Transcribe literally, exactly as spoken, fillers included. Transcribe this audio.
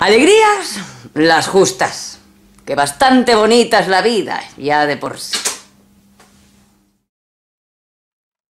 Alegrías, las justas, que bastante bonita es la vida, ya de por sí.